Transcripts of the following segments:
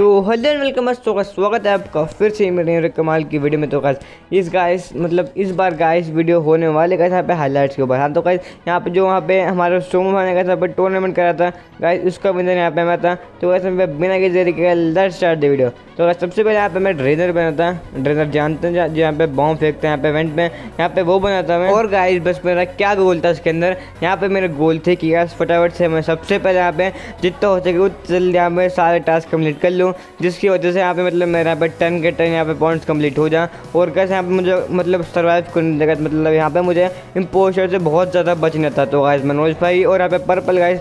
Hello and welcome, स्वागत है आपका फिर से मेरे कमाल की वीडियो में। तो गाइस इस बार गाइस वीडियो होने वाले गाइस यहाँ पे हाईलाइट्स के ऊपर। हाँ तो गाइस यहाँ पे जो वहाँ पे हमारा सोमू भाई ने गाइस यहाँ पे टूर्नामेंट करा था गाइस, उसका विनर यहाँ पे मैं था। तो गाइस मैं बिना किसी तरीके का लेट्स स्टार्ट द वीडियो। तो गाइस सबसे पहले यहाँ पे मैं ड्रेनर बनाता, ड्रेनर जानते हैं जो यहाँ पे बॉम्ब फेंकते हैं यहाँ पे इवेंट में, यहाँ पे वो बनाता हूँ। और गाइस बस मेरा क्या गोल था इसके अंदर, यहाँ पे मेरा गोल थे कि गाइस फटाफट से मैं सबसे पहले यहाँ पे जितना हो सके उतने यहाँ पे सारे टास्क कम्प्लीट कर लूँ, जिसकी वजह से यहाँ पे मेरे यहाँ पे 10 के 10 यहाँ पे पॉइंट्स कंप्लीट हो जाए। और कैसे यहाँ पे मुझे सर्वाइव करने लगा, यहाँ पे मुझे इम्पोस्टर से बहुत ज़्यादा बचना था। तो गाइस मनोज भाई और यहाँ पे पर्पल गाइस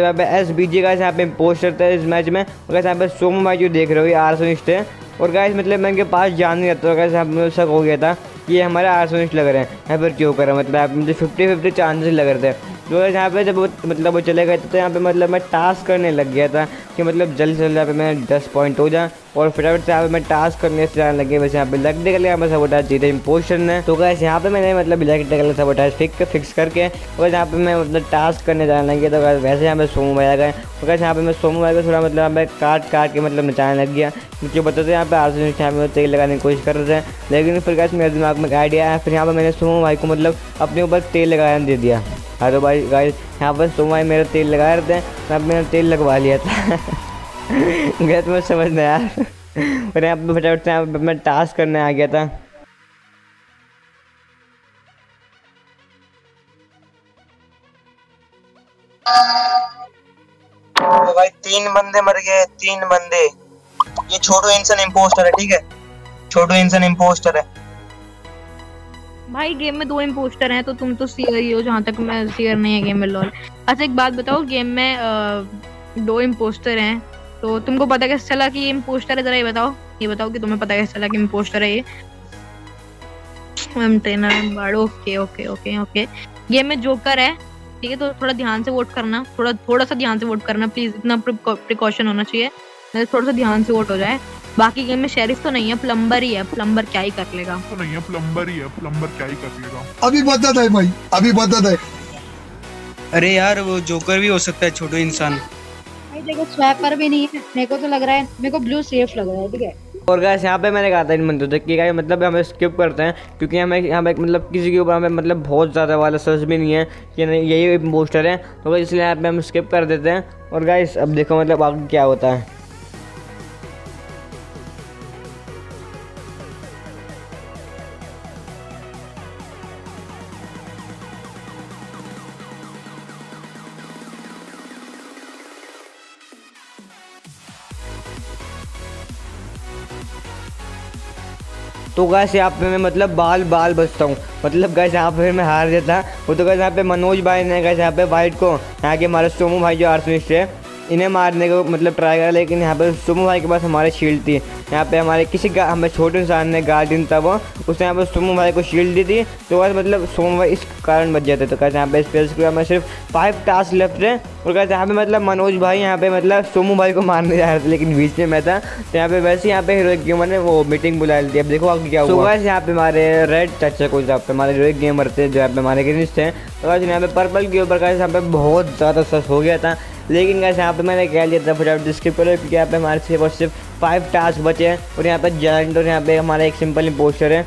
यहाँ पे SBG गाइस यहाँ पे इम्पोस्टर था इस मैच में। और कैसे यहाँ पे सोमू भाई जो देख रहे हो ये आर्सनिस्ट है। और गाइस मैं इनके पास जान नहीं रहता, कैसे यहाँ पे शक हो गया था ये हमारे आर्सनिस्ट लग रहे हैं। यहाँ पर क्यों कर रहा है मुझे 50-50 चांसेस लग रहे थे। तो यहाँ पे जब वो चले गए थे तो यहाँ पे मैं टास्क करने लग गया था कि जल्दी से जल्दी यहाँ पे मैं 10 पॉइंट हो जाए। और फटाफट से यहाँ पे मैं टास्क करने से जाने लगे। वैसे यहाँ पे लग निकले यहाँ पे सबोटाज जीते इम्पोस्टर ने। तो गाइस यहाँ पे मैंने ब्लैक टेकल सबोटाज फिक्स करके और यहाँ पे मैं टास्क करने जाने लग गया। तो गाइस वैसे यहाँ पे सोमू भाई आ गए। तो गाइस यहाँ पे मैं सोमू भाई को थोड़ा काट के नचाने लग गया। मुझे बताते यहाँ पे आर्सनिस्ट यहाँ पे तेल लगाने की कोशिश कर रहे थे, लेकिन फिर गाइस मेरे दिमाग में एक आइडिया है। फिर यहाँ पर मैंने सोमू भाई को अपने ऊपर तेल लगाने दे दिया। हाँ तो भाई गाइस यहाँ पर सोमू भाई मेरा तेल लगा रहे थे, तब मैंने तेल लगवा लिया था। गया तो मैं समझ नहीं यार। और यहाँ पर फटाफट से यहाँ पर मैं टास्क करने आ गया था। तो भाई 3 बंदे मर गए, 3 बंदे। ये छोटू इंसान इम्पोस्टर है, ठीक है, छोटू इंसान इम्पोस्टर है। भाई गेम में 2 इम्पोस्टर हैं तो तुम तो सीयर ही हो, जहाँ तक मैं सीयर नहीं है गेम में लॉल। अच्छा एक बात बताओ, गेम में 2 इम्पोस्टर हैं तो तुमको पता कैसे चला कि ये इम्पोस्टर है? जरा ये बताओ, कि तुम्हें पता कैसे चला कि इम्पोस्टर है ये? Okay okay okay okay. Game में जोकर है, ठीक है, तो थोड़ा ध्यान से वोट करना, थोड़ा सा ध्यान से वोट करना प्लीज, इतना प्रिकॉशन होना चाहिए, थोड़ा सा ध्यान से वोट हो जाए। बाकी गेम में शेरिफ तो नहीं है, प्लम्बर ही है, प्लम्बर क्या ही कर लेगा। तो नहीं है, प्लम्बर ही है, प्लम्बर क्या ही कर लेगा। अभी बदत है भाई, अभी बदत है। अरे यार वो जोकर भी हो सकता है, छोटू इंसान। भाई देखो स्वैपर भी नहीं है, मेरे को तो लग रहा है, मेरे को ब्लू सेफ लग रहा है, ठीक है। और गाइस यहाँ पे मैंने कहा था इन बंदों तक कि गाइस हम स्किप करते हैं, क्योंकि हमें यहाँ पे किसी के ऊपर हमें बहुत ज़्यादा वाला सर्च भी नहीं है कि यही इम्पोस्टर है, तो इसलिए यहाँ पे हम स्किप कर देते हैं। और गाइस अब देखो आगे क्या होता है। तो गाइस यहाँ पे मैं बाल बचता हूँ, गाइस यहाँ पे मैं हार जाता। वो तो गाइस यहाँ पे मनोज भाई ने गाइस यहाँ पे वाइट को, यहाँ के हमारे सोमू भाई जो आर्सनिस्ट है, इन्हें मारने को ट्राई करा, लेकिन यहाँ पे सोमू भाई के पास हमारे शील्ड थी। यहाँ पे हमारे हमें छोटे इंसान ने गार्डियन था, वो उसने यहाँ पे सोमू भाई को शील्ड दी थी। तो गाइस सोमू भाई इस कारण बच जाते। तो गाइस यहाँ पे स्पेस को हमें सिर्फ 5 टास्क लेफ्ट है। और गाइस यहाँ पे मनोज भाई यहाँ पे सोमू भाई को मारने जा रहे थे, लेकिन बीच में मैं था। तो यहाँ पे वैसे यहाँ पे हीरोइक गेमर ने वो मीटिंग बुला ली थी। अब देखो आगे क्या हुआ। तो गाइस यहाँ पे हमारे रेड चाचा को यहाँ पे हमारे हीरोइक गेमर थे जो यहाँ पे हमारे अगेंस्ट थे। तो गाइस यहाँ पे पर्पल के ऊपर गाइस यहाँ पे बहुत ज़्यादा सच हो गया था, लेकिन गाइस यहाँ पे मैंने कह लिया था फटाफट स्किप करो, क्योंकि यहाँ पे हमारे सिर्फ 5 टास्क बचे हैं। और यहाँ पे जॉइंट और यहाँ पे हमारा एक सिंपल इम्पोस्टर है,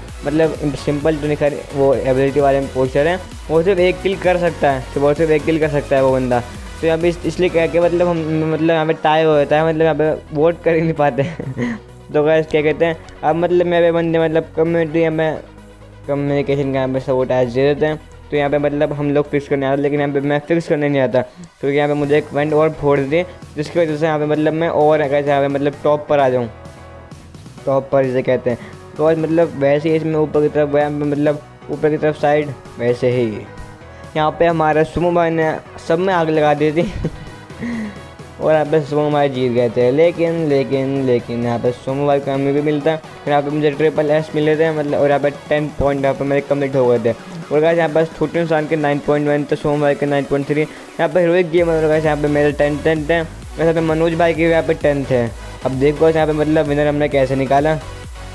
सिंपल तो नहीं खैर वो एबिलिटी वाले इम्पोस्टर है, वो सिर्फ 1 किल कर सकता है, वो बंदा। तो यहाँ पे इसलिए कह के हम यहाँ पे टाई हो जाता है, यहाँ पे वोट कर ही नहीं पाते। तो गाइस क्या कहते हैं अब मेरे बंदे कम्युनिटी में कम्युनिकेशन का यहाँ पे सपोर्ट आज दे देते हैं। तो यहाँ पे हम लोग फिक्स करने आता, लेकिन यहाँ पे मैं फिक्स करने नहीं आता, क्योंकि यहाँ पे मुझे एक इवेंट और फोड़ दी, जिसकी वजह से यहाँ पे मैं और कैसे यहाँ पे टॉप पर आ जाऊँ, टॉप पर जिसे कहते हैं। तो आज वैसे ही इसमें ऊपर की तरफ गया, ऊपर की तरफ साइड, वैसे ही यहाँ पे हमारा सोमू भाई ने सब में आग लगा दी थी। और यहाँ पे सोमू भाई जीत गए थे, लेकिन लेकिन लेकिन यहाँ पे सोमू भाई को हमें भी मिलता है। यहाँ पे मुझे ट्रिपल S मिले थे, और यहाँ पे 10 पॉइंट यहाँ पे मेरे कम्प्लीट हो गए थे। और गाइस यहाँ पर छोटे इंसान के 9.1 तो सोमू भाई के 9.3, यहाँ पे हीरोइक गेम और गाइस यहाँ पे मेरे 10 थे, वैसे मनोज भाई के यहाँ पे 10 थे। अब देखो यहाँ पे विनर हमने कैसे निकाला।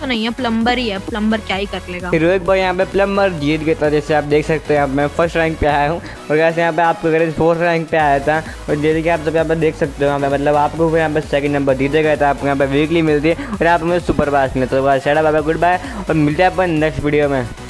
तो नहीं है, प्लम्बर ही है, प्लम्बर क्या ही कर लेगा। फिर एक बार यहाँ पे प्लम्बर जीत गया था, जैसे आप देख सकते हैं। यहाँ मैं फर्स्ट रैंक पे आया हूँ और कैसे यहाँ पे आपको अगर 4th रैंक पे आया था, और जैसे कि आप सब यहाँ पे देख सकते हो, यहाँ पे मतलब आपको यहाँ पे 2nd नंबर जीते गए था। आपको यहाँ पे वीकली मिलती है और यहाँ पे मुझे सुपर पास मिलता है। गुड बाय और मिलते हैं अपन नेक्स्ट वीडियो में।